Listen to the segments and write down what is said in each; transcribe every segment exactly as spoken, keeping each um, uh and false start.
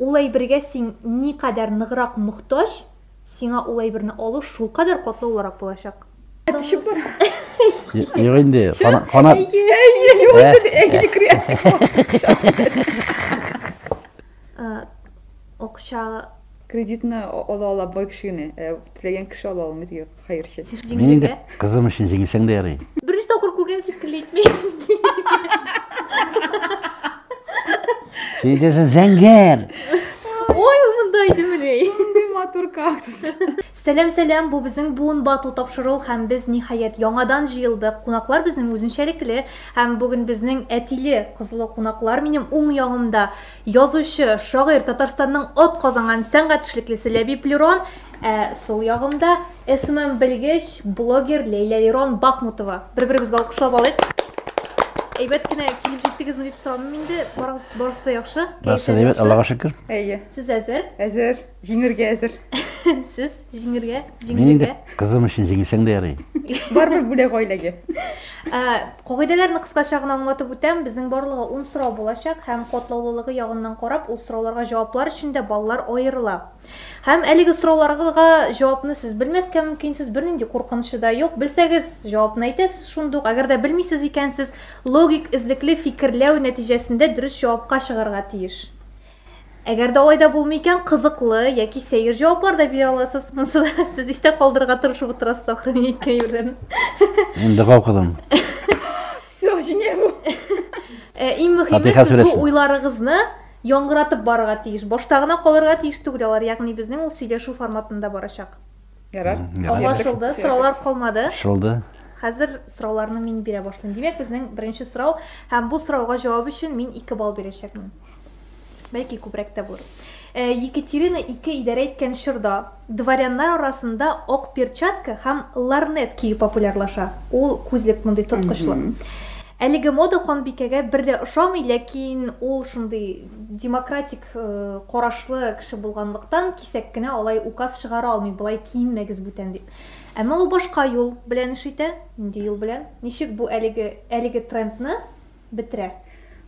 Улай бергә син ни кадәр ныграк мохтаҗ, сиңа улай берне алу шул кадәр катлы буларак булачак. Төшеп бара. Юк инде, канат. Акча кредитне ала ала бай кешене, теләгән кеше ала алмый дип хәерче. Мине кызым өчен җиңсәң дә ярый. Беренче тапкыр күргән шикелле итмәй. Şeydesin zenger. Oy yolundaydı müley. Şimdi matur kaktüs. Selam selam, bu bizim buğun battle tapşırığı. Hem biz nihayet yanadan jıldık. Konaklar bizim üzünçerikli. Hem bugün bizim etili kızılı konaklar. Benim on yanımda yazışı, şair, Tatarstan'ın ad kazanan sanatçılıklısı Ләбиб Лерон. Ә, сол ягымда эсмем белгеч блогер Ләйлә Лерон Бахмутова. Бер-беребезгә алкышлап алыйк. Әйбәт кенә килеп җиттегезме дип сорамын инде. Барыгыз, барысы да яхшы. Барысы да әйбәт, Аллага шөкер. Әйе. Сез әзер? Әзер. Җиңергә әзер. Сез җиңергә, җиңергә. Кызым өчен җиңсәң дә ярый. Барбер бүләк гаиләгә. Ә, кагыйдәләрне кыскача гына аңлатып үтәм. Безнең барлыгы ун сорау булачак һәм катлаулылыгы ягыннан карап, ул сорауларга җаваплар өчен дә баллар аерыла. Һәм әлеге сорауларга җавапны сез белмәскә мөмкин, сез бернинди куркынычы да юк. Белсәгез, җавапны әйтәсез шундук. Әгәр дә белмисез икән, сез логик эзлекле фикерләү нәтиҗәсендә дөрес җавапка чыгарга тиеш. Әгәр дә алайда булмый икән, кызыклы яки сәер җаваплар да бирә аласыз. Монсы да сез истә калдырырга тырышып утырасыз ахрыны икәүләрен. Инде калкыдым. Все, җиңә бу. Э, иң мөһиме сез бу уйларыгызны яңгыратып барырга тиеш. Башта гына калырга тиеш түгел, алар ягъни безнең ул сөйләшү форматында барачак. Ярар. Аңлашылды, сораулар калмады. Шылды. Хәзер сорауларны мин бирә башлыйм. Димәк, безнең беренче сорау һәм бу сорауга җавап өчен мин ике балл бирәчәкмен. Бәлки күбрәк тә булыр. Екатерина ике идарә иткән чорда дворяннар арасында ак перчатка һәм ларнет кию популярлаша. Ул күзлек мондый тоткычлы. Әлеге мода ханбикәгә бер дә ошамый, ләкин ул шундый демократик карашлы кеше булганлыктан кисәк кенә алай указ чыгара алмый, булай киенмәгез бүтән дип. Әмма ул башка юл белән эш итә, инде юл белән. Ничек бу әлеге әлеге трендны битерә?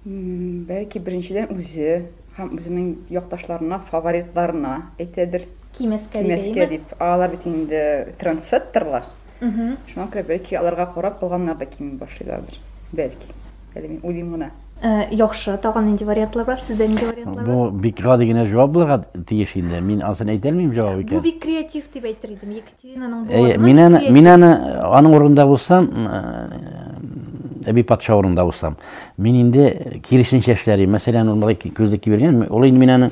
Бәлки беренчедән үзе һәм үзенең якташларына, фаворитларына әйтәдер. Кимәскә дип. Алар бит инде трендсеттерлар. Шуңа күрә бәлки аларга карап калганнар да кими башлыйлардыр. Belki. Elimi ulimuna. Yaxşı, tağın indi variantlar var, sizdə indi variantlar var. Bu bir qadigənə cavablara tiyəşində. Min aslında aytəlməyim cavabı ikən. Bu bir kreativ deyib aytırdım. Yekaterinanın bu. Ey, minanı minanı onun orunda olsam, bir patşa orunda olsam, min indi kirişin şəşləri, məsələn, onlardakı közdəki verən, o indi minanı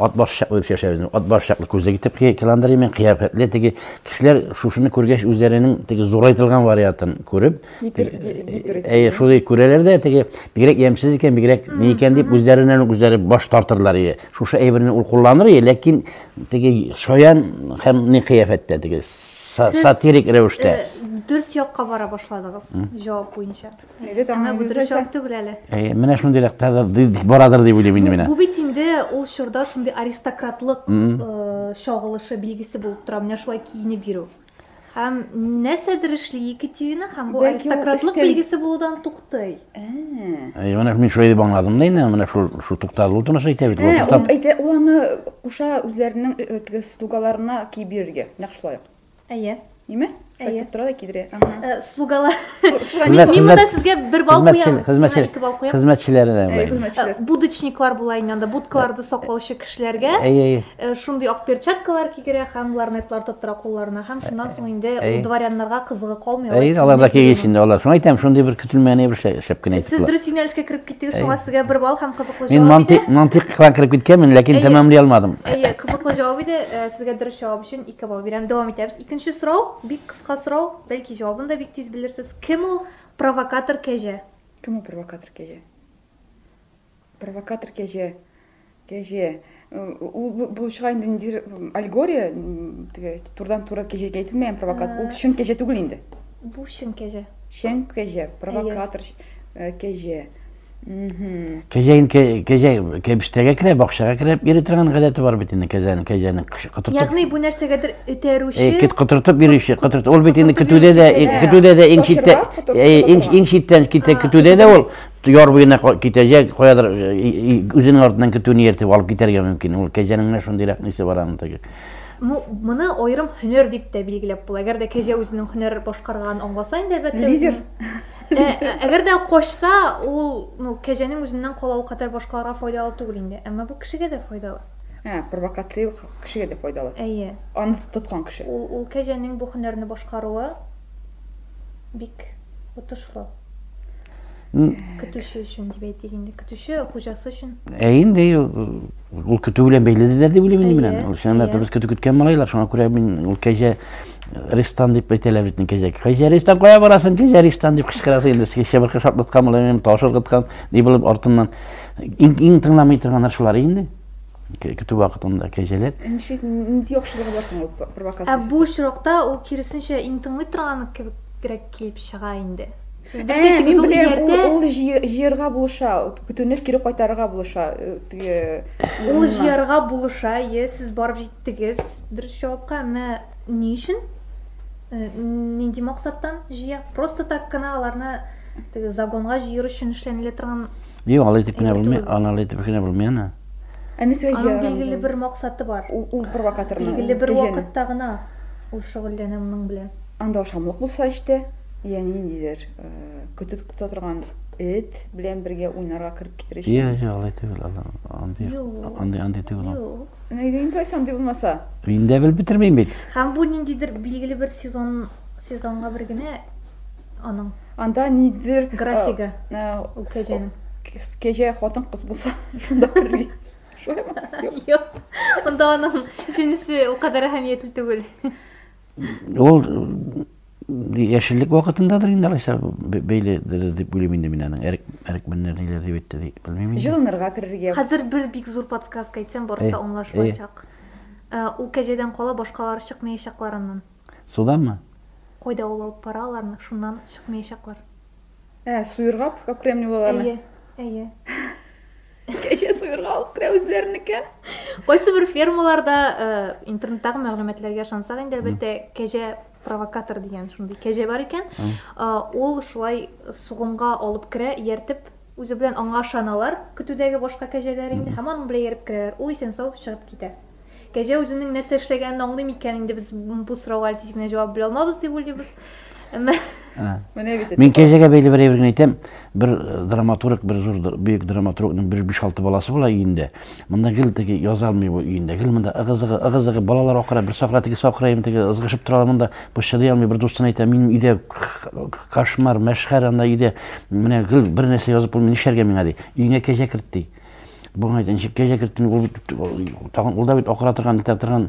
at başlıqlı şəşəridir. At başlıqlı közdəki tipki kalendarı men qiyafətlə təki kişilər şuşunu görgəş üzərinin təki zoraytılğan variantını görüb, ey, şuday görələr də təki birək yəmsiz iken birek ne iken deyip üzerinden üzeri baş tartırlar ya. Şu şu evrini ul kullanır ya. Lakin teki şayan hem ne kıyafette teki satirik revişte. Dürüst yakka bara başladınız cevap boyunca. Ama bu dürüst yok tügüleli. Mene şunu deyilek baradır diye bileyim mine. Bu bitinde ol şurada şimdi aristokratlık şağılışı bilgisi bulup duram. Mene şulay kiyini biru. Hem nesedir işli Yekaterina, hem bu aristokratlık bilgisi buludan tuktay. Ona men şöyle bağladım değil mi? Ona şu şu tuktalı olduğunu söyleyebilirim. He, o onu uşa üzerinin slugalarına kiybirirge. Yaxşı layiq. Әйе. Неме? Шайтып тора да кидере. Ага. Слугалар. Мин монда сезгә бер бал куям. Хезмәтчеләренә. Будочниклар була инде. Будкаларны саклаучы кешеләргә шундый ак перчаткалар кигерә һәм ларнетлар тоттыра кулларына. Һәм шуннан соң инде ул дворяннарга кызыгы калмый. Әйе, алар да кигеш инде алар. Шуңа әйтәм, шундый бер көтелмәгән бер эшләп кенә әйтеп. Сез дөрес юнәлешкә кирип киттегез, шуңа сезгә бер бал һәм кызыклы җавап иде. Мин мантик мантик кылан кирип киткәнмен, ләкин тәмамлый алмадым. Әйе, кызыклы җавап иде. Сезгә дөрес җавап өчен ике бал бирәм. Дәвам итәбез. Икенче сорау бик кыска сорау. Belki cevabını da bik tiz bilirsiniz. Kim ol provokatör keje? Kim ol provokatör keje? Provokatör keje. Keje. Bu şahane indir algoriya turdan tura keje getirmeyen provokatör. O şun keje tugul indi. Bu şun keje. Şun keje. Provokatör keje. Kezeyin kezeyin kebistege kirep, bakşaga kirep, yeri tırağın gadeti var bitinde kezeyin, kezeyin kıtırtıp. Yani bu nerse kadar teruşi? Kıtırtıp bir işi, kıtırtıp. Ol bitinde kütüde de, kütüde de inşitten kite kütüde de ol. Yar boyuna kitecek, koyadır, üzünün ardından kütüğünü yertip alıp giterge mümkün. Ol kezeyin ne şun direk neyse var anlatacak. Bunu ayrım hüner deyip de bilgilep bul. Eğer de keze üzünün hüner başkarılan anlasayın da elbette. Lider. Eğer de koşsa, o kejenin üzerinden kolalı kadar başkalarına faydalı değil. Ama bu kişiye de faydalı. Ha, provokasyon kişiye de faydalı. Evet. Onu tutkan kişi. O kejenin bu hünerini başkaruğu büyük otuşlu. Kütüşü için deyip, kütüşü hocası için. Eyin de, o kütüyle belirlediler de bilebilirim. Şunlar biz kütü kütken malaylar, şuna göre o keje Ristan deyip beteləbritini keçək. Xəşəristan qoya varasın, xəşəristan deyip qışqırasın. İndi xəşəbir qışartlatqan, mələməm taşırqıtqan, deyib olub artımdan. İng tınlamayı tırğanlar şular indi. Kütü vaxtında keçələr. İndi yoxşılığı varsın o provokasiyası. Bu şıraqda o kirisincə ing tınlı tırğanı kirək kelib şığa indi. Мен білем, ол жиырға болыша, күтіңіз керек қойтарға болыша. Ол жиырға болыша, сіз барып жеттігіз. Дұрыс жауапқа, әмі не үшін? Ненде мақсаттан жия? Просто так қана аларына загонға жиыр үшін үштәніле тұрған... Еу, алайтып күне білмей, алайтып күне білмей, ана? Аның белгілі бір мақсаты бар. Ол провокаторына. Белгілі бір уақыттағына ол шығылдені мұның біле. Анда ұшамлық болса іште. Yani indidir, kütüp tutarken et, bilen birge oynarga kırıp getirişti. Ya ya, alaytı bil, andı andı bil. Neyden intaysa andı bilmasa? İnde bil bitirmeyin bit. Hem bu nindidir, bilgili bir sezon, sezonga birgine anam. Anda nindidir? Grafiga, o kecenin. Kece hatın kız bulsa, şunda birge. Şöyle mi? Yok, onda anam, şimdisi o kadar ehemmiyetli değil. Ol, yaşlılık vakitindadır indiyse böyledir deyip bilemindim inanın. Erik Erikmenler neler deyip de bilmeyim. Yıllarga kirirge. Hazır bir big zur podkastka aytsam barısı da anlaşılacak. O keceden kola başkaları çıkmayacaklarından. Sudan mı? Koyda ol alıp paralarını şundan çıkmayacaklar. He, suyurga pıkıp kremli olarlar. İyi, iyi. Keşke suyurga alıp krem üzerindeki. Koysa bir firmalarda internetteki mağlumatlarga şansak indi elbette kece провокатор деген шундай кеже бар экен. Ол шулай сугымга алып кире, ертип, өзү менен аңга шаналар, күтүүдөгү башка кежелер инде һәм анын менен ерип кирер. Ул исен-сау чыгып кете. Кеже өзүнүн нерсе иштегенин аңдым экен, инде биз бул суроого тизгине жооп бере албабыз деп ойлойбуз. Мен кежеге белгилүү бир бирин айтам, бир драматург, бир зур бийик драматургдун бир беш алты баласы була үйүндө. Мында кил тиги жаза албай бу үйүндө. Кил мында ыгызыгы балалар окура, бир сакра тиги сакырайым тиги ызгышып тура мында бошадый албай бир достуна айтам, мен үйдө кашмар, машхар анда үйдө мына кил бир нерсе жазып бул мен ишерге мен ади. Үйүңө кеже кирди. Буга айтам, шип кеже кирди, бул тагын улда бит окура турган, бит турган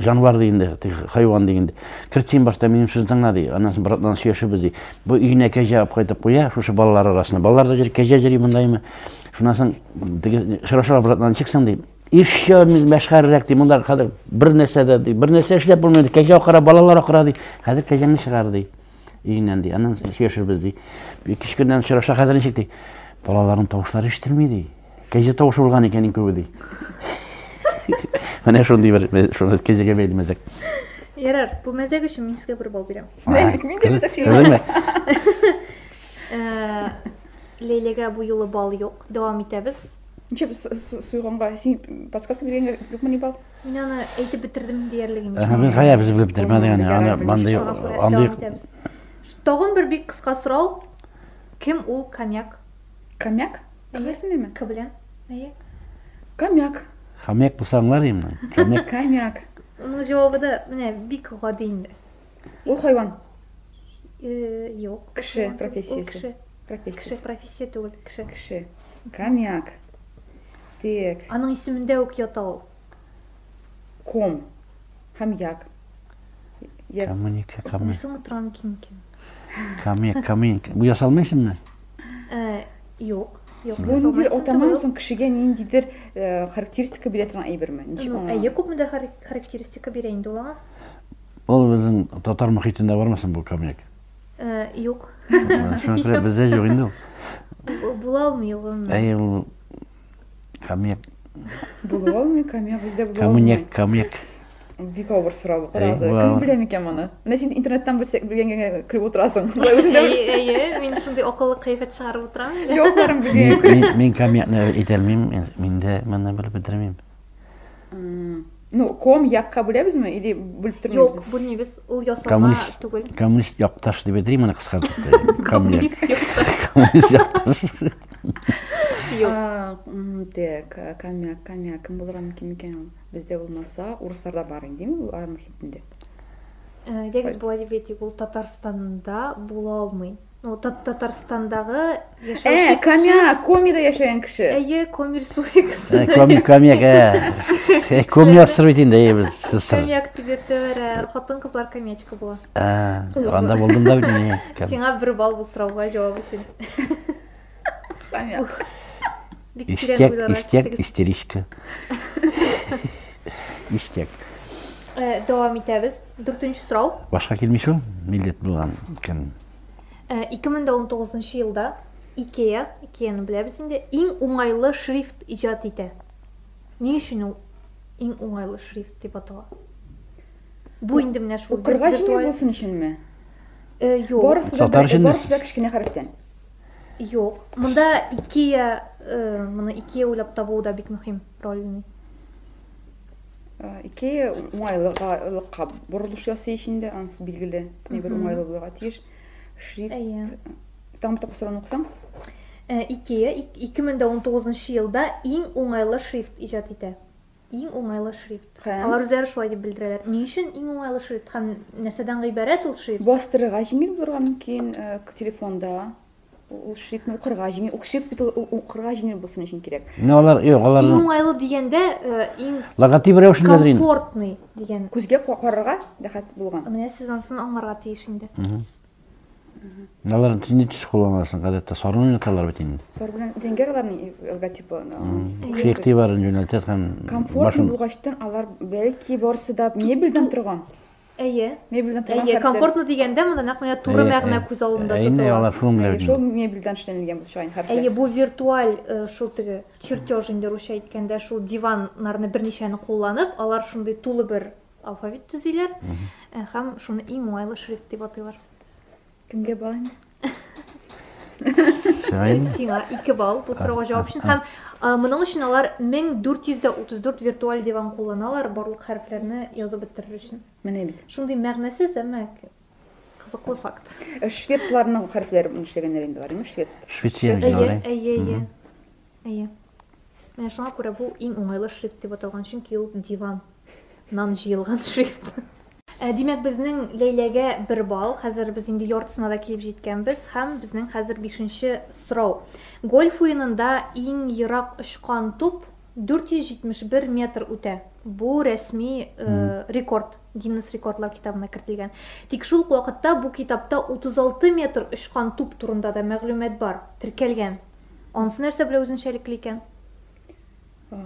жаныбар дегенде, хайван дегенде. Кирсин башта менин сөз тыңлады, анан братдан сүйлөшүбүз ди. Бу үйүнө кеже алып кайтып коя, ушу балалар арасында. Балдар да жер кеже жери мындаймы? Шунан соң тиги шыра-шыра братдан чыксаң дейм. Ишке машхарырак дейм, мында кадыр бир нерсе да дейм, бир нерсе иштеп болмайды. Кеже окура, балалар окура дейм. Азыр кежеңди чыгар дейм. Үйүнөн дейм, анан сүйлөшүбүз дейм. Эки-үч күндөн шыра-шыра кадыр нечек дейм. Балалардын табыштары эшитилмейди. Кеже табышы болгон экенин көбү дейм. Мен шундай бир шуну кежеге бейлмесек. Ярар, бу мезек үчүн мен сизге бир бал берем. Мен де мезек сыйлайм. Лейлеге бу жолу бал жок, давам этебиз. Нече суйганга сен подсказка бергенге жокмун ни бал? Мен аны айтып битирдим дээрлигим. Мен кая биз билип битирмедик аны. Мында жок, анда жок. Тогун бир бик кыска суроо. Ким ул Камяк? Камяк? Эйердинми? Кабылан. Эйе. Камяк. Хамяк булсаңлар имне. Камяк, камяк. Уның җавабы да менә бик гади инде. Ул хайван. Э, юк, кеше профессиясе. Кеше профессия түгел, кеше. Кеше. Камяк. Тек. Аның исемендә үк ята ул. Ком. Хамяк. Камяк, камяк. Соң транкинкин. Камяк, камяк. Бу ясалмыйсыңмы? Э, юк. Бул ниндир отаман соң кишиге ниндидир характеристика бере турган айберме? Эйе, көпмүдир характеристика бере инде улага? Бул биздин татар махитинде бармасын бул камяк. Э, жок. Шунтире бизде жок инде. bulalmayalım. Hayır, kamyak. Bulalmayalım, kamyak bizde bulalmayalım. Kamyak, kamyak. Vika olur sıralı, razı. Kim bilemeyken bana. Ne şimdi internetten birgen kırıp oturasın. Eee, ben şimdi okullu kıyafet çıkarıp oturam. Yoklarım bugün. Ben kamyakla edelmeyim, ben de bana böyle bitirmeyim. No, komyak kabul ediyoruz mu? İdi bulturmuyoruz. Yok, bu ne biz? Ulyasama tugul. Komünist yaktaş diye bitireyim, bana kıskandı. Komünist yaktaş. Komünist yaktaş. Yok. Dek, kamyak, kamyak, kim buluram, kim mükemmel. Bizde olmasa, Uruslarda barın değil mi? Ay muhitinde. Dek, bu adibeti bu Tatarstanda bulalmayın. O Tatarstan'daki yaşayan kişi. Ee, Kamya, Komya'da yaşayan kişi. Ee, Komya Respublikası'nda. Komya, Komya, Komya. Komya Sırveti'nde. Komya aktiviteleri, hatın kızlar Komya'çıkı bula. Anda buldum da bilmiyorum. Sana bir bal bu sıralga cevabı için. Komya. İstek, istek, isterişki. İstek. Devam edelim. Dördüncü sıral. Başka gelmiş o? Millet bulan. iki ming o'n to'qqizinchi yılda ikeya, ikea'nı biliriz şimdi, en umaylı şrift icat etti. Ne için o en umaylı şrift deyip atıla? Bu indi mi ne şu? Okurga jine bulsun için mi? Yok. Borası da kişkine harften. Yok. Bunda ikeya, bunda ikeya ulap tabu da bit mühim rolünü. Ikeya umaylıqa boruluş yası işinde, ansı bilgili ne bir umaylı bulağa tiyiş. Şrift, tam da kusura noksam. ikeya iki ming o'n to'qqizinchi yılda en umaylı şrift icat etti. En umaylı şrift. Alar üzeri şulay deb bildirdiler. Ne için en umaylı şrift? Hem nereden ibaret ol şrift? Bastırığa jengil bulurga mümkin telefonda. Ol şriftni okurga jengil, o şrift bit okurga jengil bulsun için gerek. Ne olar, yo'q, olar. En umaylı degende en logotip rewishida dirin. Komfortny degen. Ko'zga qararga diqqat bo'lgan. Mana siz onsin anlarga tegishingda. Nalar tinç kullanırsın kadette sorun yatalar bitindi. Sorun dengerlerin logotipi. Şekli var yöneltir hem. Konforlu bulgaçtan alar belki borsu da mebilden turgan. Eye. Mebilden turgan. Eye konforlu diyende mi da nakmaya turu mağna kuzalında tutuyor. Eye alar şunu bile. Şu mebilden işlenilgen bu şeyin harfi. Eye bu virtual şu tür çirtiyojinde rüşeyitkende şu divanlarını bir nişanı kullanıp alar şunday tulu bir alfabet düziler. Hem şunu imuaylı şrift diye batıyorlar. Kimge bal? Sina, iki bal. Bu soruğa cevap için. Hem bunun için alar ming to'rt yuz o'ttiz to'rt virtual divan kullanırlar, barlık harflerini yazıp bitirir için. Mene bit. Şunday mağnasız ama kızıklı fakt. Şvedlerin harfleri bunun işlegenlerinde var mı? Şved. Şvedçe. Eye, eye, eye, eye. Mene şuna göre bu en umaylı şrift diye batılgan çünkü o divandan jıyılgan şrift. Demek bizning Leylaga bir bal, hazır biz indi yortisına da kelib jetganmiz, ham bizning hazır beshinchi sırov. Golf o'yinida eng yiroq uchgan to'p to'rt yuz yetmish bir metr o'ta. Bu rasmiy rekord, Ginnes rekordlar kitobiga kiritilgan. Tekshirilish vaqtida bu kitobda o'ttiz olti metr uchgan to'p turida da ma'lumot bor, tirkalgan. Onsi narsa bilan o'zinchalikli ekan.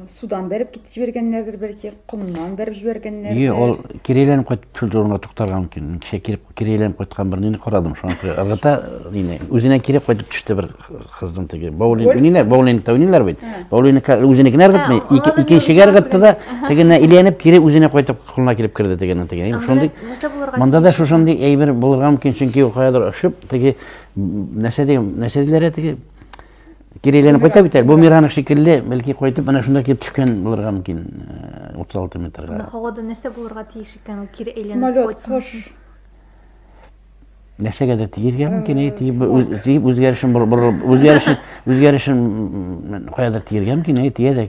Sudan berip ketib jiberganlardir belki, qumdan berip jiberganlar. Yo, ol kireylenip qaytib tushirganga to'xtalgan kun, kishi kirib kireylenip qaytgan bir nini qoradim, shuni irg'ita nini, o'zini kirib qaytib tushdi bir qizning tagi. Bowling o'ynaylar, bowling o'ynaylar bu. Bowling o'zinikini irg'itmay, ikkinchiga irg'itdi-da, tegina ilanib kirib o'zini qaytib qulna kirib kirdi degandan tagi. Shunday. Menda da shu shunday ayber bo'lganmikin, chunki u qoyadir ushib, tagi narsa deyim, narsa deylar tagi. Kireylenip koyta biter. Bu mirhanık şekilde belki koyta bana şundan kip tüken bulurga mümkün otuz altı metre. Havada nese bulurga teyişikken o kireylenip koyta? Smalot, hoş. Nese kadar teyirge mümkün? Teyip uzgarışın, uzgarışın, uzgarışın koyadır teyirge mümkün? Teyip de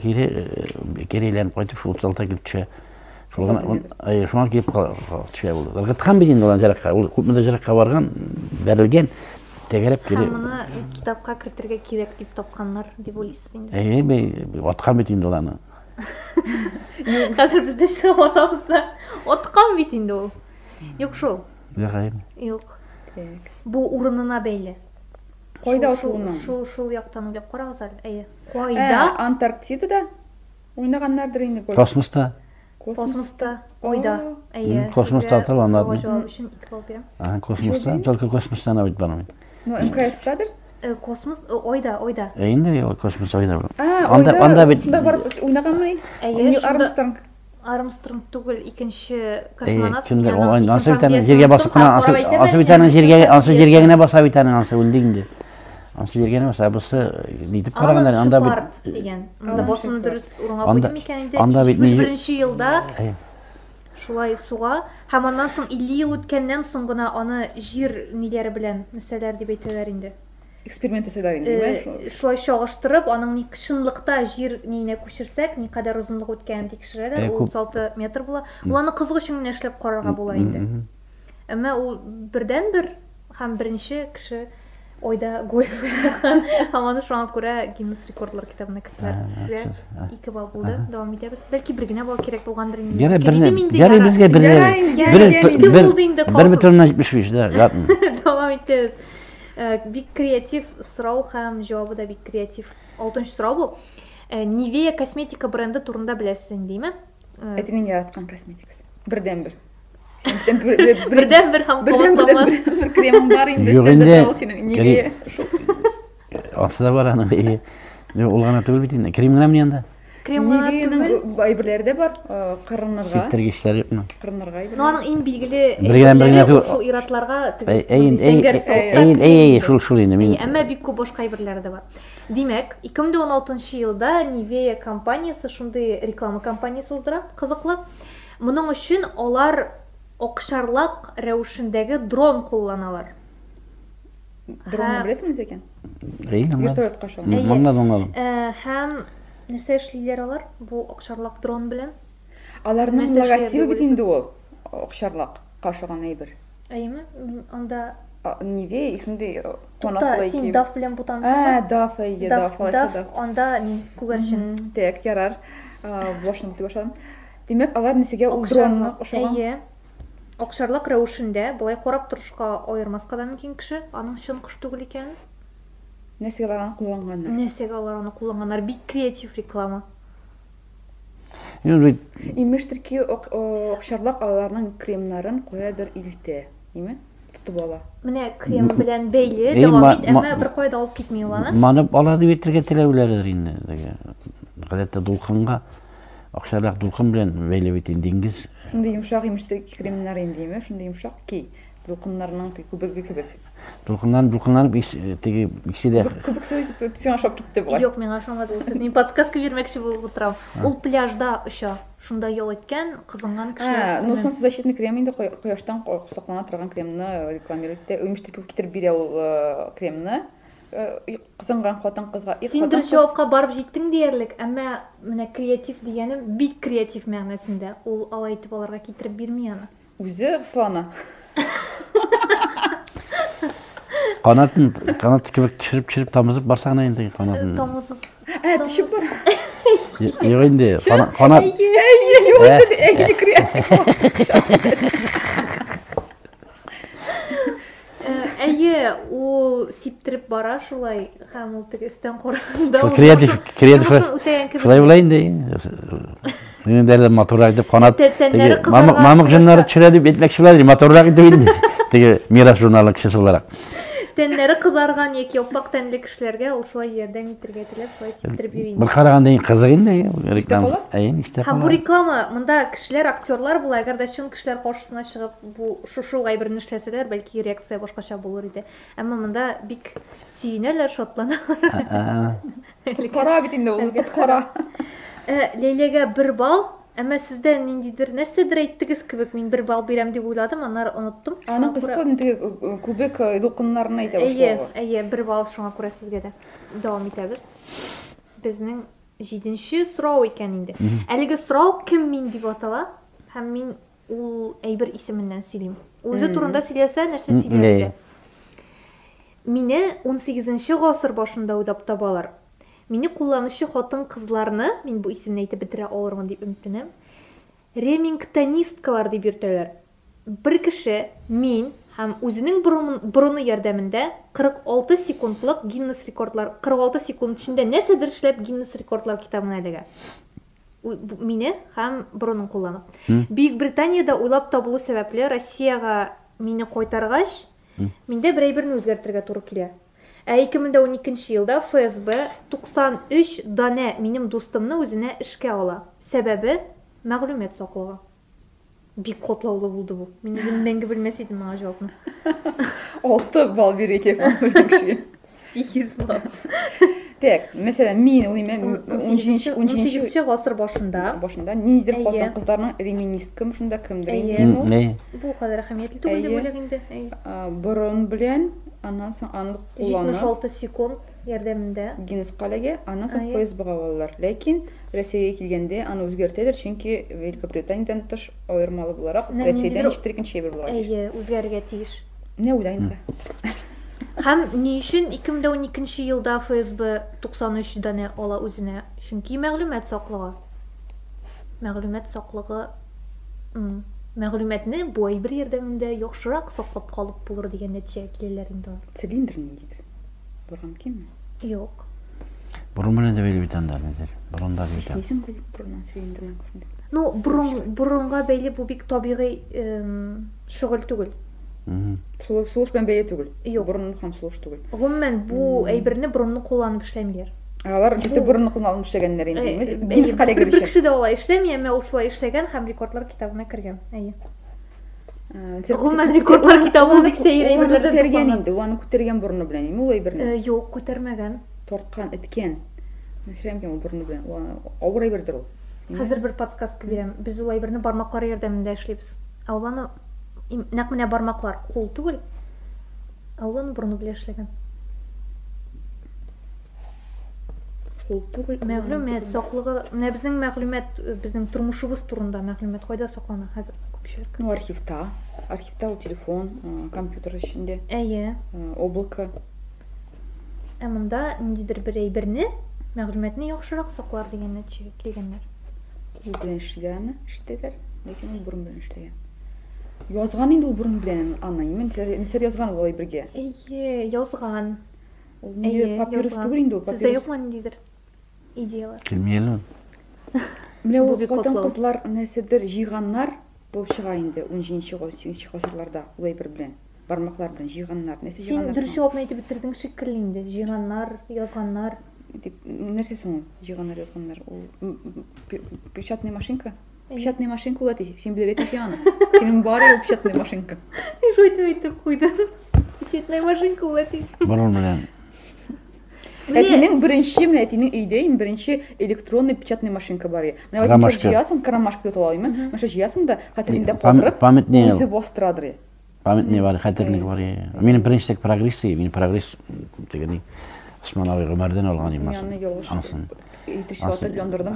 kireylenip koyta şu otuz altı'a kip tüşe. Şuna kip tüşe bulur. Gıtkan bedin olan jarakka, kupmada jarakka vargan, verilgen. Hamını kitapka kiritirge kerek deyip topkanlar deyip o'ylaysiz. Ee, ben otkan bitindi ol anı. Hazır bizde şu otamızda otkan bitindi ol. Yok şu. Yok hayır. Yok. Bu urununa belli. Koyda otuğundan. Şu şu yaktan uyup koyarız hadi. Koyda. Antarktida'da oynaganlardır indi. Kosmos'ta. Kosmos'ta, oyda. Kosmos'ta atılanlar. Soğuğa cevabı için iki bal birim. Kosmos'ta, только kosmos'ta ne bit bana mıydı? Ну, МКС-таdır? Kosmos oyda oyda. Endi kosmos oyda. Anda anda bit. O'ynaganman. Armstrong. Armstrong tugul ikinci kosmonavt. Kimdir? Nasıl bir tane yerga basıp kana asıl asıl bir tane yerga asıl yergagina basıp bir tane asıl o'ldingdi. Asıl yergagina basıp bası nitip qaraganda anda bit degan. Unda bosimni durus o'ringa qo'ydim ekan endi. yetmiş birinci yılda şulay suğa, hem ondan sonra elli yıl ötkenden sonra onu jir neleri bilen, neseler deb aytalar indi. Eksperiment eseler indi, değil mi? Şulay çağıştırıp, onun şınlıqta jir neyine koşursak, ne kadar uzunluq ötkenini tekşirler, otuz altı metr bula. Ulanı kızgı şunun eşlep qararga bula indi. Ama o birden bir, hem birinci kişi oyda gol koyduğun, hem onu şuna göre Guinness rekordlar kitabına kırdılar. Bize iki bal buldu, devam ediyoruz. Belki bir güne bal gerek bulgandır indi. Gerek bizge bir bir bütününe gitmiş bir işler. Devam ediyoruz. Bir kreatif soru hem cevabı da bir kreatif. Altıncı soru bu. Nivea kosmetika brendi turunda bilesin değil mi? Etinin yaratkan kosmetikası. Birden bir. Birden bir ham kovatlamaz. Bir kremim var indi. Nivea. Aslında var ana. Olgana tübül bitin. Kremler mi yanında? Kremler tübül. Ayberleri de var. Kırınlarga. Sittirgi işler yapma. Kırınlarga ayberleri. No anın en bilgili. Birgiden birgiden tübül. Şu iratlarga tübül. Eyin eyin eyin şul şul indi. Ama bir ku boşka ayberleri de var. Demek iki ming on altıncı yılda Nivea kampaniyası, şunday reklama kampaniyası oldurab. Kızıklı. Bunun için olar oqşarlaq rəvişindəgi dron kullanalar. Dronu biləsiniz ekan? Vertolyot qoşulur. Məndən anladım. Həm nəsə işləyirlər olar bu oqşarlaq dron bilan. Onların logotipi bitindi ol. Oqşarlaq qaşıqan ayber. Aymi? Onda Nivea şunday qonaqlıq. Sen daf bilan butamsan? Ha, daf ayı, daf olsa. Onda men kugarşin tek yarar boşun başladım. Demək onlar nəsəgə o dronu qoşulur. Oqşarlaq rəvişində bulay qorab turuşqa ayırmasqa da mümkün kişi, anın şun qış tugul ekan. Nəsəgə olarını kullanğanlar. Nəsəgə olarını kullanğanlar, bir kreativ reklama. İmişdir ki, oqşarlaq alarının kremlərin qoyadır ildə, deymi? Tutub ala. Mənə krem bilən bəyli, devam et, əmə bir qoyda alıb ketməyə olanı. Manıb aladı vetirgə tələvləridir indi. Qədətdə dulqınğa, oqşarlaq dulqın bilən bəyli vetindiniz. Şunda yumuşak yemiştir ki kremler indiğime, şunda yumuşak ki dolkunlarından kubik kubik. Dolkunlar, dolkunlar bir teki ikisi de. Kubik söyledi, opsiyon şok gitti bu. Yok, ben aşamadım. Siz mi podcast vermek için bulutram? Ol plajda uşa, şunda yol etken kızından kışlar. Nusun защитный kremini de koyuştan saklanan tırgan kremini reklam ediyor. Yemiştir ki kitir bir yol kremini. Kızıngan xotin kızga ilk xotin kız. Sen cevapka barıp jettin diyerlik, ama mine kreatif diyenim bir kreatif mağnasında. Ol alaytıp alarga getirip bermeyeni. Özü ıslana. Kanatın, kanat kibik tişirip tişirip tamızıp barsağına endi kanatın. Tamızıp. Ee tişip bar. Yok endi kanat. Eee yok endi eğli kreatif Әйе, ол септіріп бара шулай, хам ол тек үстен қорында. Креатив, креатив. Шулай болайын дейін. Менің дәрді моторлар деп қанат. Мамық жынлары түшіреді, етмекші болады, моторлар деп енді. Теге Мирас журналының кішісі боларақ. Тәнлері қызарған екі оппақ тәнлі кішілерге ол шулай ерден итірге тіліп, шулай септіріп үйрейін. Бұл қараған дейін қызық енді. Бұл реклама, мұнда кішілер, актерлар бұл әгерді шын кішілер қоршысына шығып, бұл шушу ғайбірін шәселер, бәлкі реакция башқаша болыр еді. Әмі мұнда бік сүйінелер шотланар. Қара бітінде ол, бет қара. Лейлеге бір бал. Ama sizden indidir, nesedir ettiğiniz kübük, min bir bal birem diye buladım, onlar unuttum. Ana kızıkla ne kübük dokunlarına ite başlıyor. Eee, eee, bir bal şuna göre sizge de devam edebiz. Bizden yedinci soru iken indi. Elge soru kim min diye atala, hem min ul ayber isiminden söyleyeyim. Uzun turunda söyleyse, nersen söyleyeyim. Mine on sekizinci ғасыр başında udap tabalar. Meni kullanışı xotin kızlarını, men bu isimini aytib bitire olarman deyip ümitlenim. Remingtonistkalar deyip erteler. Bir kişi men hem özünün burunu yardımında qırq altı sekundlıq Guinness rekordlar, qırq altı sekund içinde nesedir işlep Guinness rekordlar kitabına elege. Meni hem burunun kullanıp. Büyük Britaniyada uylap tabulu sebeple Rossiyaga meni koytarğaş, mende birey birini özgertirge turu kile. iki ming o'n ikkinchi yılda F S B to'qson uch dana benim dostumni o'zine ishga ola. Sebebi mag'lumiyat saqlağı. Bir kodlavlı buldu bu. Men o'zim menga bilmasaydim mana javobni. olti bal bir ekip olmuş. sekiz bal. Tek, mesela men o'yim o'n sakkizinchi ғасыр başında. Başında nidir xotin qizlarning reministkim şunda kimdir endi? Bu kadar ahamiyatli to'g'ri deb o'ylagandim. Burun bilan anasin aniq qo'llanib yetmish olti sekund yordamida Gines qalaga anasin Facebook'a olurlar. Lekin Rossiyaga kelganda ana o'zgartidir chunki Velikobritaniya'dan tish ayirmali bo'laraq Rossiyadan ikki chebir bo'lar. Ey, o'zgariga tegish. Ne o'ylaysiz? Hem ne için ikki ming o'n ikkinchi yılda F S B to'qson uch dana ola o'zine? Çünkü ma'lumot saqlağı. Ma'lumot saqlağı ma'lumotni boy bir yordamida yaxshiroq saqlab qolib bo'lar degan natija kelganlarning bor. Silindr ne deydi? Durgan kimmi? Yo'q. Burun bilan belli bir tandir nedir? Burunda bir tan. Nechim bo'lib burun silindrdan shunday. No, burun burunga belli bu bir tabiiy shug'ul tugul. Soğuş, soğuş ben böyle tugul. Yok. Burunun ham soğuş tugul. Gümmen bu aybirini burununu kullanıp işlemler. Ağlar gitti burununu kullanıp işlegenler indi. Gines qala girişi. Bir kişi de olay işlemiyor. Ama olay işlegen ham rekordlar kitabına kirgan. Gümmen rekordlar kitabını bir seyir emirlerden kullanıp. Onu kütergen indi. Onu kütergen burunu bilen indi. Olay birini. Yok kütermegen. Tortkan, etken. Şiremken o burunu bilen. Ağır ayberdir o. Hazır bir podkast bilen. Biz olay birini barmakları yordamida işleybiz. Ağlanı Nakmine barmaklar qo'l tugul. Avlan burnu bilan ishlagan. Qo'l tugul ma'lumot saqlig'i, mana bizning ma'lumot, bizning turmushimiz turunda ma'lumot qo'yda saqlanadi hozir ko'pchilik. No arxivda, arxivda u telefon, kompyuter ichinde. Eye. Oblaka. Amunda nidir biray birni ma'lumotni yaxshiroq saqlar degan natija kelganlar. Qo'l bilan ishlagani, ishdalar, lekin burun bilan ishlagan. Yozgan indi ol burun bilen anlayayım. Mesela yazgan ol olay birge. Eee, yazgan. Eee, yazgan. Sizde yok mu annedir? İdeyalar. Bilmeyelim. Bile o xotin kızlar nesedir, jiganlar bulup çığa indi. o'n ikkinchi ғасырларда olay bir bilen. Barmaklar bilen, jiganlar. Sen dürüstü olma eti bitirdin şıkkırlı indi. Jiganlar, yazganlar. Neresi son? Jiganlar, yazganlar. Pişatnaya maşinka. Печатная машинка улады, всем билер это Фиана. Сенің бар ел печатная машинка. Сен жой төйтіп қойдың. Печатная машинка улады. Барол білен. Әтінің бірінші, мен әтінің үйдейін бірінші электронный печатная машинка бар е. Мен әтінің жиясын, карамашка дөт олайымын. Мен әтінің жиясын да қатерлінде қоқырып, өзі бастырадыр е. Памятный бар, қатерлік бар е. Менің бірінші тек прогресс е, менің прогресс дегені Osmanavi Ömer'den olgan imasın. Anasın.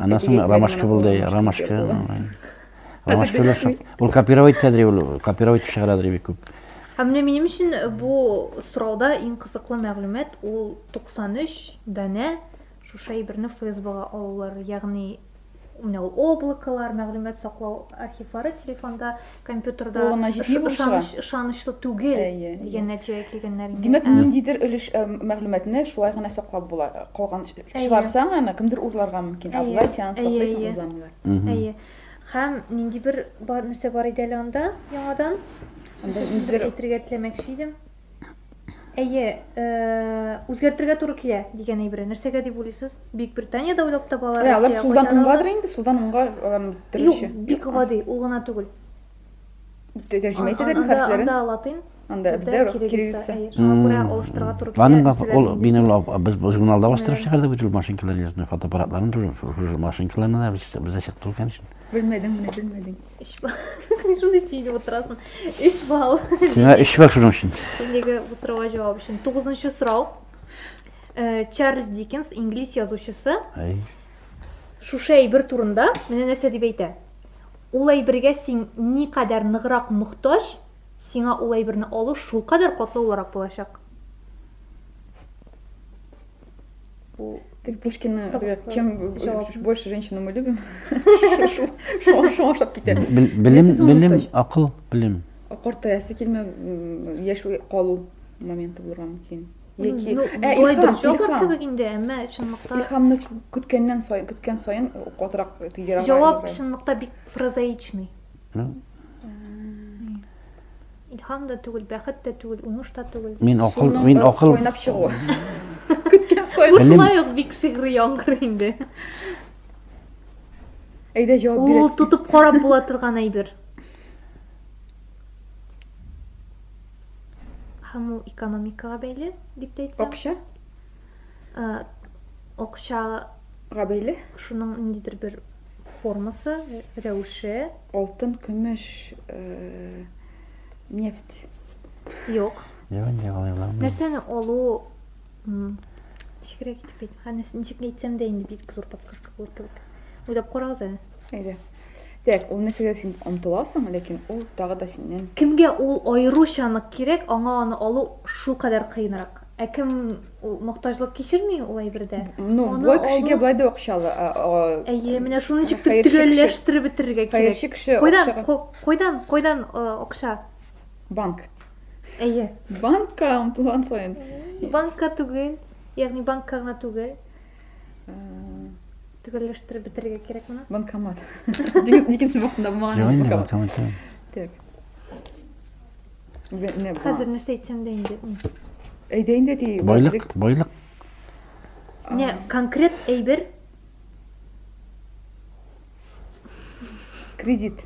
Anasın Ramashka buldu. Ramashka. Ramashka ile şak. Ol kapiravayt tedri ol. Kapiravayt şağıradır bir kub. Hem benim için bu sırada en kısıklı mağlumat ol to'qson uch dana şu şey birini Facebook'a alırlar. Yani ol oblakalar, mağlumat saqlav arxivlari telefonda, kompyuterda ishonishli tugil degan natijaga kelganlaringiz. Demak, mendidir ulush ma'lumotni shu ayqona saqlab bo'lar, qolgan chiqarsang, ana kimdir o'zlarga mumkin avval seans saqlaysan o'zlaringlar. Ey, ham menga bir bor narsa bor edi alanda, yo'qdan. Mendidir aytirga tilamoqchi edim. Ey, o'zgartirga to'g'ri kelar degan bir narsaga deb o'ylaysiz. Buyuk Britaniyada o'ylab topalar. Ular suvdan ungadir endi, suvdan unga o'rnatilishi. Yo'q, oddiy, ulg'ona tugul. Tarjima etadigan harflarini. Unda latin, unda bizda kirillitsa. Shunga olishtirga to'g'ri kelar. Mana ol binolab biz bu jurnalda olishtirib chiqardik, bu mashinalar yozni, fotoapparatlarni turib, bu mashinalarni biz bizda chiqib turgan shun. Bilmadim, buni bilmadim. Ish bor. Sen shunday siyib o'tirasan. Ish bor. Senga ish bor shuning uchun. Bunga bu so'rovga javob uchun to'qqizinchi so'rov. Charles Dickens ingliz yozuvchisi. Shushay bir turunda nima narsa deb aytadi? Ulay birga sen ni qadar nig'roq muhtoj, senga ulay birni olish shu qadar qatlovroq bo'lashaq. Bu Так Пушкина, чем больше женщину мы любим, шоңшап кетеді. Білім, ақыл, білім. Қортаясы келме, яшу қалу моменті болырған кейін. Илхамны күткен сайын қотырақ тегер ағайын. Жауап шынлықта бек прозаичный. ilham da tugul, baqat da tugul, unush da tugul. Min aql, min aql. O'ynab chiqu. Kutgan so'yib. Ushmay yo'q bik shigri yong'ir indi. Ayda javob beradi. U tutib qarab bo'la turgan ayber. Ham u ekonomikaga bog'liq deb aytsam. O'qisha? O'qishaga bog'liq. Shuning indidir bir forması, rəvişi. Altın, kümüş, neft. Yo'q. Nerseni olu... Şükürə gitib edim. Hani necəklə etsəm də indi bir kızor patskazka olur kibik. Uydab qorağız ələ. Eydə. Deyək, ol nəsələ sən omtulasın, ləkin ol dağı da səndən... Kimgə ol ayrışanıq kerek, ona onu olu şu qədər qeynaraq. Әкім мұқтажлық кешірмей олай бірді? Ну, бой күшіге байды оқшалы. Әйе, мені шуыншық түктігілләштірі бітіріге керек. Қойдан оқша? Банк. Әйе. Банкқа ұмтылған сойын. Банкқа түгіл, яғни банкқағына түгіл. Түгілләштірі бітіріге керек мұна? Банкамат. Дегенсі бақында мұнан банкамат. Қазір нәрсе етсем дейінде. Байлық, байлық. Не, конкрет әйбір? Кредит.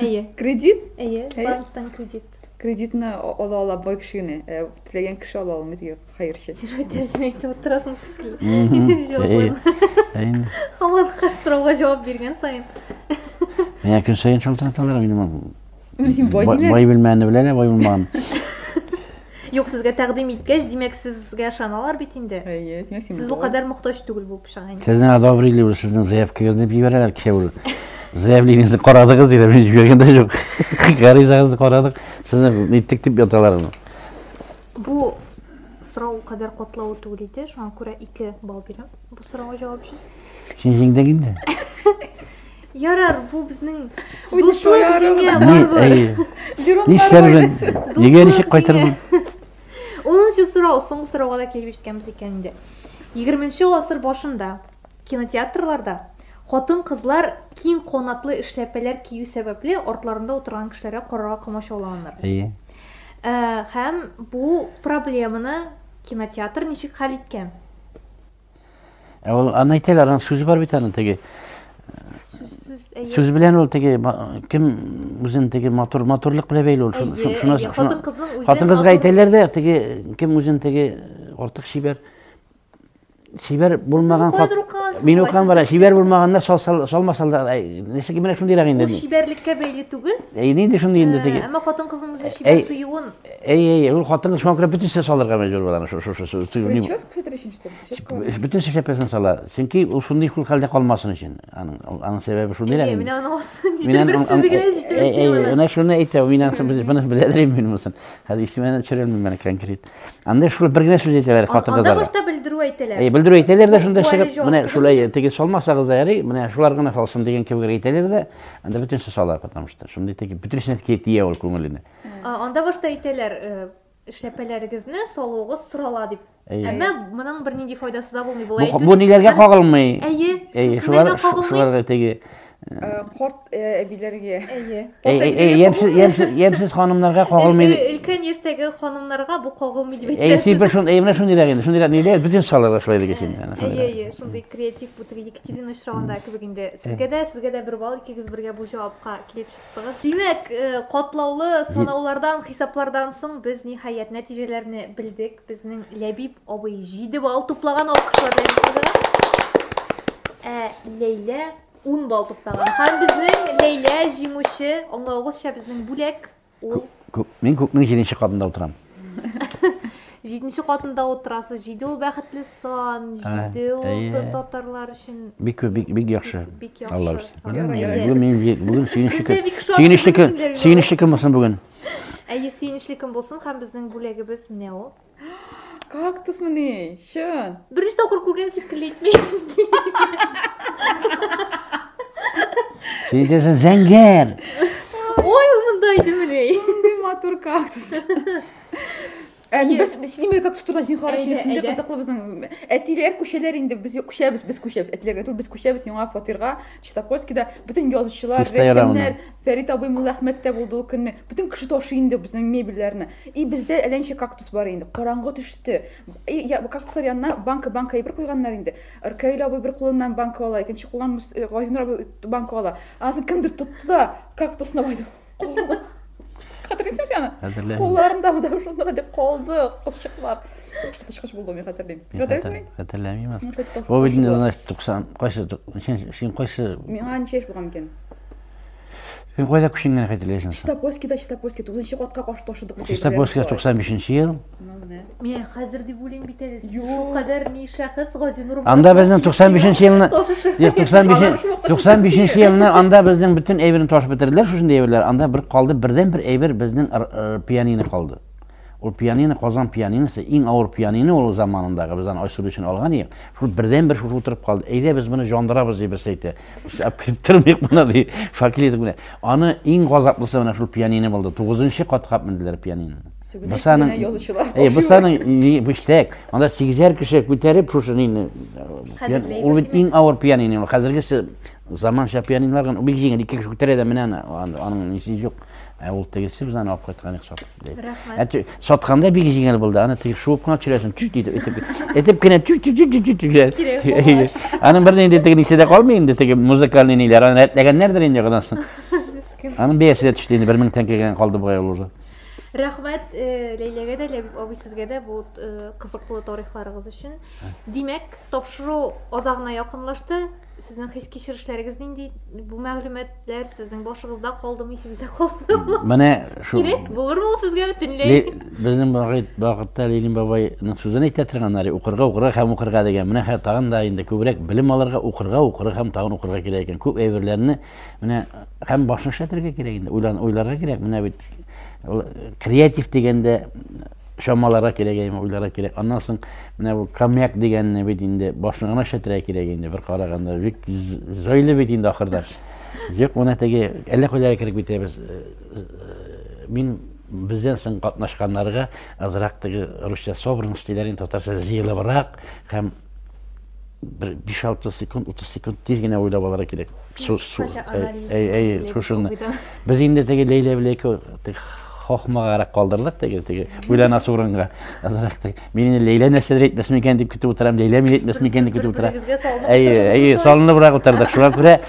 Әйе. Кредит? Әйе, барлықтан кредит. Кредитіні ола-ола бой күшігіне, тілеген күші ола алмайды, қайыршы. Сижой тәржімекті отырасың шүкілі. Әйе, әйе. Аманқар сұрауға жауап берген сайын. Мен әкін сайын шалтырат алар, бай білмәні біләне, бай білмәні. Yo'q, sizga taqdim etgach, demak sizga shanalar bitindi. Siz bu qadar muhtoj tugul bo'lib shag'an. Sizni azobriylik bo'lib, sizni zaifligingizni beralar kishi. Zaifligingizni qoradingiz deb men yurganda yo'q. G'arizangizni qoradik, sizni nettik deb yotalarmi? Bu so'rov qadar qotlav tugul edi, shunga ko'ra ikki ball beram. Bu so'rovga javob uchun. Shinjingdagida. Yarar, bu bizning do'stlik jinga bor-ku. Dironlar bo'lsin. Yegan ishi qaytarmaydi. Onuncu sıra, son sıra da kelib etkənimiz ikənində. yigirminchi asr başında kinoteatrlarda xotun-qızlar kin qonatlı işləpələr kiyu səbəbli ortalarında oturan kişilərə qorrağa qımaş olanlar. Həm bu problemini kinoteatr neçik hal etkən? Ana itələrin sözü var bir tanın təki. Söz bilen ol teki, kim uzun teki maturluk bile beyli ol. Hatın kız gayteler de teki, kim uzun teki artık şiber, şiber bulmağın, minukan var, şiber bulmağın da salmasal da, neyse ki ben şunu diyerek indirdim. O şiberlikke beyli tügün? E, neydi şunu diyerek teki? Ama hatın kızımızda şiber tuyuğun. Ey, ey, hatın kız makro bütün size saldırga mecbur olan. Ölçüyoruz küfetleri için işte. Bütün size yapasın sala. Çünkü o şunday kul halde kalmasın için. Anın sebebi şu değil mi? Minen onu olsun. Minen onu olsun. Ona şunu eğitim. Minen bana bildireyim benim olsun. Hadi ismini çörelim bana konkret. Anda şu birine söz ettiler. Anda başta bildiru ettiler. Ey bildiru ettiler de şunda şey. Minen şöyle tekis olmazsa gazayari. Minen şular gana falsın diyen kibir ettiler de. Anda bütün size sala katlamıştır. Şimdi tekis bütün size ketiye ol kumulini. Anda başta ettiler. İşləpələringizni soluğu sırala deyib. Əmə, bunun bir neydi faydası da bulmayı bulay edin. Bu nelərgə qağılmayı. Əyi, kimlərgə qağılmayı. Qort əbilərgə. Əyi, yəmsiz xanımlarga qağılmayı. Ülkən yeştəgi xanımlarga bu qağılmayı deyib edərsiniz. Əyi, siz əmrə şunu deyək indi, şunu deyək neylər, bütün salarlar şuraydı geçin. Əyi, əyi, şunday kreativ bu tübi Yektilin Işrağındakı bugündə. Sizgə də bir bal, ikigiz birgə bu cavabqa kilib çıxdığız. Demək, qotlaulu sonavlardan, xisablardan so'ng biz nihayət nəticələrini bildik. Bizning Ләбиб obi жети bal to'plagan oqışlardan. Leyla o'n bal to'plagan. Ham bizning Leyla jimuşi, onunla oğuzşa bizning Bulak. Men ko'kning жетинчи qatında o'tiram. жетинчи qatında o'tirasiz. жети ol baxtli son, жети ol tatarlar üçün. Bik yaxşı. Allah bilsin. Bugün suyunishli kim olsun bugün? Ey suyunishli kim olsun, ham bizning Bulak'ı biz ne o? Kaktüs mü ne? Şun. Birinci okur kurgan şekil etmeyin. Şey dersen zenger. Oy, umundaydı mı ne? Şimdi matur kaktüs. Biz şimdi kaç turda zinhar içinde kızakla bizden etler kuşelerinde biz kuşebes biz kuşebes etler tur biz kuşebes yonga fatirga Çitapolski'de bütün yazışçılar resimler Ferit abi Mulahmet'te bulduğu kenne bütün kışı taşıyında bizden mebirlerine iyi bizde elenşe kaktüs var indi karangat işte ya kaktüsler yanına banka bankayı bir koyanlar indi Erkayla abi bir kulundan banka ala ikinci kullan Gazinur abi banka ala aslında kimdir tuttu da kaktüsüne baydı. Hatırlıyorsun ya. Kollarında mı da şunlara da koldu, kaşıklar. Kaşık buldum ya hatırlayayım. Hatırlıyorsun? Hatırlamıyorum. O bir dönem doksan kaşı, şimdi kaşı. Mihan çeş bu kamken. Ben koyda kuşingen hatırlıyorsun. Çitapolski'de Çitapolski dokuzuncu katka kaç taşıdık bu şeyler. Çitapolski doksan beşinci yıl. Miye hazır diyelim biteriz. Şu kadar ni şahıs gazinorum. Anda bizden doksan beşinci yılına, doksan beşinci, doksan beşinci yılına anda bizden bütün evlerin taş bitirdiler. Şu şimdi evler anda bir kaldı, birden bir evler bizden piyanino kaldı. O piyanino kazan piyaninosu, en ağır piyanino o zamanında bizden aşırı için algan yok. Şu birden bir şu oturup kaldı. Eyde biz bunu jandara bizi beseydi. Şu kriptirmek buna değil, fakir edik buna. Ana en gazaplısı bana şu piyanino buldu. Dokuzuncu kat kapmadılar piyanino. Bu sanan, e bu sanan bu işte, onda sekizer kişi küterip şunun, o bir in ağır piyanino. Hazırgesi zaman şapiyaninolardan o bir şeyin iki kişi kütere de minana, onun işi yok. Oldu degesi bizden apkatkan hesap. Rahmet. Satkanda bir kişi geldi, ana tek şu opkan çilesin, çüt dedi, etip, etip kine çüt çüt çüt çüt çüt. Ana bir neydi tek lisede kalmayın dedi, tek müzikalin iler, ana nereden indi kadansın. Ana bir yaşta çüştüğünde bir minuten kegen kaldı bu olurdu. Rahmet Leyla'ga da, Leb abi sizge de bu kızıklı tarihlarınız için. Demek topşuru ozağına yakınlaştı. Sizin his kişirişleriniz neydi? Bu mağlumetler sizin başınızda kaldı mı, sizde kaldı mı? Bana şu... Gerek, bulur mu sizge bütünleyin? Bizim bağıtta Leylin babayının sözünü ettirenleri okurga okurga hem okurga degen. Bana hattağın da indi köbrek bilim alırga okurga okurga hem tağın okurga gireyken. Köp evrilerini hem başına şatırga gireyken, oylarga gireyken. Bana bir... kreatif degende şamalara keregeyim, oylara kerek. Anlarsın, bana bu kamyak degende bitinde başına şatıra keregeyinde bir karaganda, yük zöyle bitinde ahırda. Yük ona tege, elle koylara kerek biteye biz, min bizden sen katnaşkanlarga, azıraktaki Rusya sobrun stilerini tutarsa ziyla bırak, hem beş altı sekund, otuz sekund tezgine oylab olarak gerek. Ey, ey, şuşunda. Biz indi tege Leyla bileki hohma garak kaldırdık tege. Uyla nasıl uğrunga. Beni Leyla neslidir etmesin iken deyip kütüp oturam, Leyla mi etmesin iken deyip kütüp oturam. Ey, salını bırak otardık. Şuna göre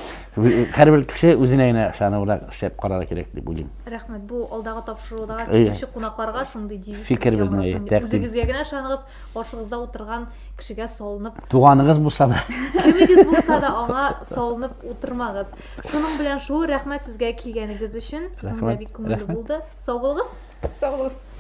her bir kişi özüne şanı olarak şey karara gerek deyip olayım. Rahmet, bu aldağı tapşıruda kişi konaklarga şunday deyip. Fikir bilmeyi, takdim. Özügizgegine şanınız, karşınızda oturgan kişiga solunıp... Tuğanınız bulsa da. Kimigiz bulsa da ona solunıp oturmağız. Şunun bilen şu, rahmet sizge kilgenigiz üçün. Sizin de bir kumulu buldu. Sağ olunuz. Sağ olunuz.